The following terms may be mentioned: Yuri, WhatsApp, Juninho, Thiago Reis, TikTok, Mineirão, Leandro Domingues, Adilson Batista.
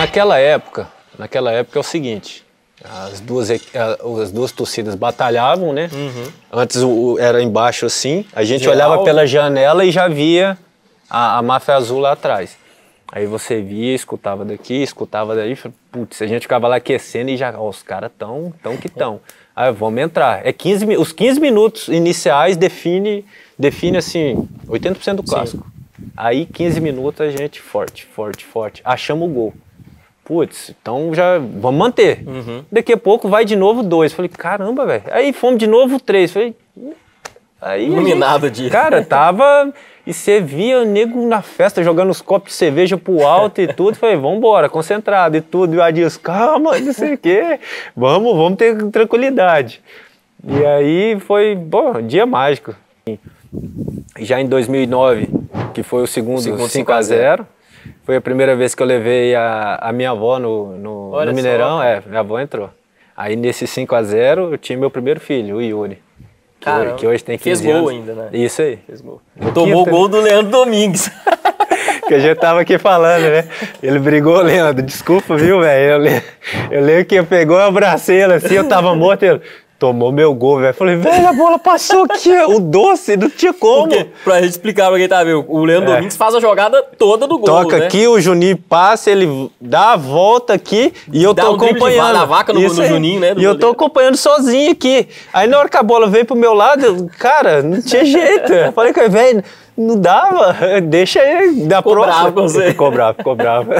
Naquela época é o seguinte, as duas torcidas batalhavam, né? Uhum. Antes era embaixo assim, a gente olhava pela janela e já via a máfia azul lá atrás. Aí você via, escutava daqui, escutava daí, putz, a gente ficava lá aquecendo e já, ó, os caras tão que tão. Aí vamos entrar. É 15, os 15 minutos iniciais define assim, 80% do clássico. Sim. Aí 15 minutos a gente forte, forte, forte. Achamos o gol. Putz, então já vamos manter. Uhum. Daqui a pouco vai de novo 2. Falei, caramba, velho. Aí fomos de novo 3. Falei... Aí, iluminado de... Cara, tava... E você via o nego na festa jogando os copos de cerveja pro alto e tudo. Falei, vambora, concentrado e tudo. E o Adilson, calma, não sei o quê. Vamos ter tranquilidade. E aí foi, bom, dia mágico. Já em 2009, que foi o segundo 5 a 0, foi a primeira vez que eu levei a minha avó no Mineirão. É, minha avó entrou. Aí nesse 5 a 0, eu tinha meu primeiro filho, o Yuri. Que hoje tem 15 anos. Fez gol ainda, né? Isso aí. Fez gol. Tomou o gol do Leandro Domingues. Que a gente tava aqui falando, né? Ele brigou, Leandro. Desculpa, viu, velho? Eu lembro que eu pegou e abracei ele assim, eu tava morto, ele tomou meu gol, velho. Falei, velho, a bola passou aqui, o doce, não tinha como. Porque, pra gente explicar pra quem tá vendo, o Leandro Domingues faz a jogada toda do gol, toca, né? Aqui, o Juninho passa, ele dá a volta aqui e eu tô acompanhando. Dá a vaca no Juninho, né? E eu tô acompanhando sozinho aqui. Aí na hora que a bola veio pro meu lado, cara, não tinha jeito. Eu falei, velho, não dava, deixa aí, da próxima. Ficou bravo.